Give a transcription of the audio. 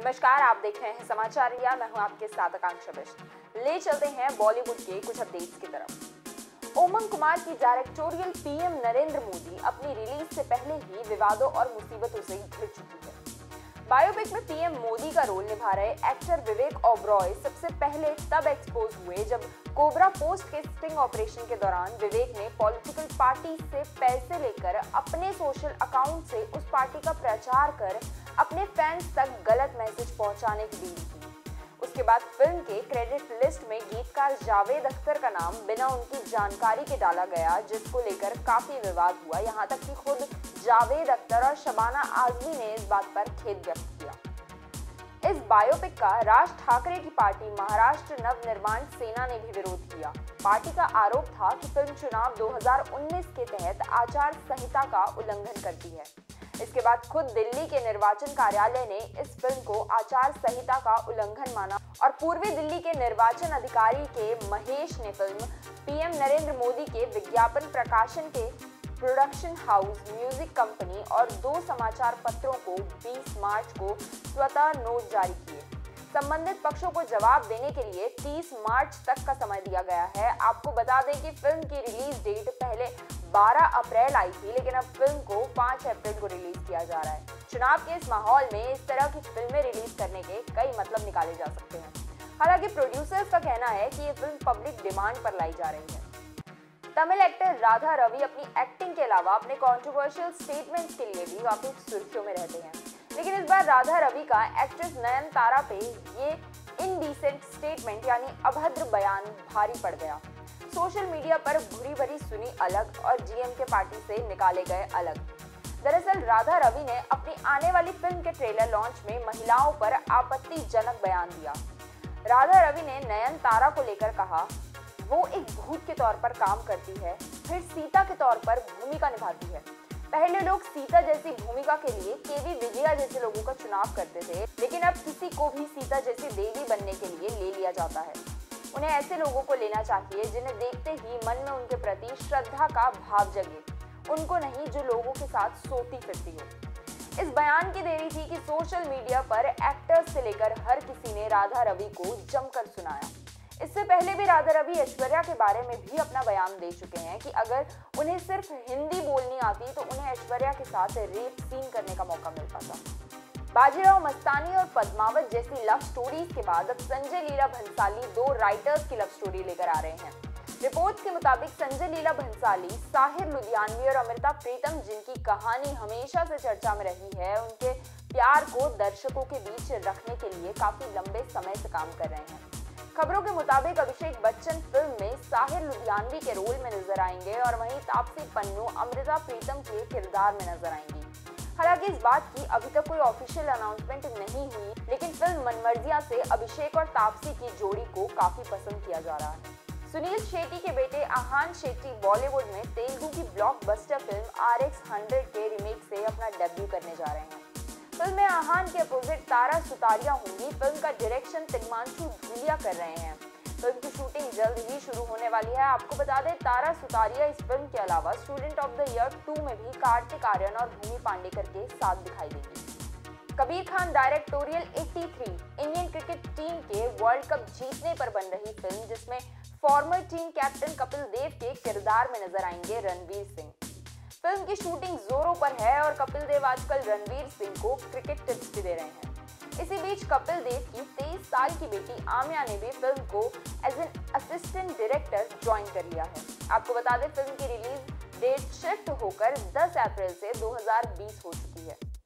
नमस्कार, आप देख रहे हैं समाचार या मैं हूं आपके साथ आकांक्षा बिष्ट। ले चलते हैं बॉलीवुड के कुछ अपडेट्स की तरफ। ओमंग कुमार की डायरेक्टोरियल पीएम नरेंद्र मोदी अपनी रिलीज से पहले ही विवादों और मुसीबतों से घिर चुकी है। बायोपिक में पीएम मोदी का रोल निभा रहे एक्टर विवेक ओबरॉय सबसे पहले तब एक्सपोज हुए जब कोबरा पोस्ट के स्टिंग ऑपरेशन के दौरान विवेक ने पॉलिटिकल पार्टी से पैसे लेकर अपने सोशल अकाउंट से उस पार्टी का प्रचार कर अपने फैंस तक गलत मैसेज पहुंचाने की डील की। उसके बाद फिल्म के क्रेडिट लिस्ट में गीतकार जावेद अख्तर का नाम बिना उनकी जानकारी के डाला गया, जिसको लेकर काफी विवाद हुआ। यहाँ तक कि खुद जावेद अख्तर और शबाना आजमी ने इस बात पर खेद व्यक्त किया। इस बायोपिक का राज ठाकरे की पार्टी महाराष्ट्र नवनिर्माण सेना ने भी विरोध किया। पार्टी का आरोप था कि फिल्म चुनाव 2019 के तहत आचार संहिता का उल्लंघन करती है। इसके बाद खुद दिल्ली के निर्वाचन कार्यालय ने इस फिल्म को आचार संहिता का उल्लंघन माना और पूर्वी दिल्ली के निर्वाचन अधिकारी के महेश ने फिल्म पीएम नरेंद्र मोदी के विज्ञापन प्रकाशन के प्रोडक्शन हाउस, म्यूजिक कंपनी और 2 समाचार पत्रों को 20 मार्च को स्वतः नोट जारी किए। संबंधित पक्षों को जवाब देने के लिए 30 मार्च तक का समय दिया गया है। आपको बता दें कि फिल्म की रिलीज डेट पहले 12 अप्रैल आई थी, लेकिन अब फिल्म को 5 अप्रैल को रिलीज किया जा रहा है। चुनाव के इस माहौल में इस तरह की फिल्में रिलीज करने के कई मतलब निकाले जा सकते हैं। हालांकि प्रोड्यूसर्स का कहना है कि ये फिल्म पब्लिक डिमांड पर लाई जा रही है। तमिल एक्टर राधा रवि अपनी एक्टिंग के अलावा अपने कंट्रोवर्शियल स्टेटमेंट्स के लिए भी काफी सुर्खियों में रहते हैं, लेकिन इस बार राधा रवि का एक्ट्रेस नयन तारा पे ये इनडिसेंट स्टेटमेंट यानी अभद्र बयान भारी पड़ गया। सोशल मीडिया पर भूरी भरी सुनी अलग और जीएम के पार्टी से निकाले गए अलग। दरअसल राधा रवि ने अपनी आने वाली फिल्म के ट्रेलर लॉन्च में महिलाओं पर आपत्तिजनक बयान दिया। राधा रवि ने नयन तारा को लेकर कहा, वो एक भूत के तौर पर काम करती है, फिर सीता के तौर पर भूमिका निभाती है। पहले लोग सीता जैसी भूमिका के लिए केबी विजया जैसे लोगों का चुनाव करते थे, लेकिन अब किसी को भी सीता जैसी देवी बनने के लिए ले लिया जाता है। उन्हें ऐसे लोगों को लेना चाहिए जिन्हें देखते ही मन में उनके प्रति श्रद्धा का भाव जगे, उनको नहीं जो लोगों के साथ सोती फिरती हो। इस बयान की देरी थी कि सोशल मीडिया पर एक्टर्स से लेकर हर किसी ने राधा रवि को जमकर सुनाया। इससे पहले भी राधा रवि ऐश्वर्या के बारे में भी अपना बयान दे चुके हैं कि अगर उन्हें सिर्फ हिंदी बोलनी आती तो उन्हें ऐश्वर्या के साथ रेप सीन करने का मौका मिल पाता। बाजीराव मस्तानी और पद्मावत जैसी लव स्टोरीज के बाद अब संजय लीला भंसाली 2 राइटर्स की लव स्टोरी लेकर आ रहे हैं। रिपोर्ट्स के मुताबिक संजय लीला भंसाली, साहिर लुधियानवी और अमृता प्रीतम, जिनकी कहानी हमेशा से चर्चा में रही है, उनके प्यार को दर्शकों के बीच रखने के लिए काफी लंबे समय से काम कर रहे हैं। खबरों के मुताबिक अभिषेक बच्चन फिल्म में साहिर लुधियानवी के रोल में नजर आएंगे और वहीं तापसी पन्नू अमृता प्रीतम के किरदार में नजर आएंगी। हालांकि इस बात की अभी तक कोई ऑफिशियल अनाउंसमेंट नहीं हुई, लेकिन फिल्म मनमर्जियां से अभिषेक और तापसी की जोड़ी को काफी पसंद किया जा रहा है। सुनील शेट्टी के बेटे आहान शेट्टी बॉलीवुड में तेलुगु की ब्लॉकबस्टर फिल्म RX 100 के रीमेक से अपना डेब्यू करने जा रहे हैं। फिल्म में आहान के अपोजिट तारा सुतारिया होंगी। फिल्म का डायरेक्शन सिग्मांशु धूलिया कर रहे हैं। फिल्म की शूटिंग जल्द ही शुरू होने वाली है। आपको बता दें, तारा सुतारिया इस फिल्म के अलावा स्टूडेंट ऑफ द ईयर 2 में भी कार्तिक आर्यन और भूमि पांडेकर के साथ दिखाई देगी। Kabir Khan directorial 83 Indian cricket team के वर्ल्ड कप जीतने पर बन रही फिल्म, जिसमें former team captain Kapil Dev के किरदार में नजर आएंगे रणवीर सिंह। फिल्म की शूटिंग जोरों पर है और कपिल देव आजकल रणवीर सिंह को क्रिकेट टिप्स भी दे रहे हैं। इसी बीच कपिल देव की 23 साल की बेटी आम्या ने भी फिल्म को as an assistant director join कर लिया है। आपको बता दें, फिल्म की रिलीज डेट शिफ्ट होकर 10 अप्रैल से 2020 हो चुकी है।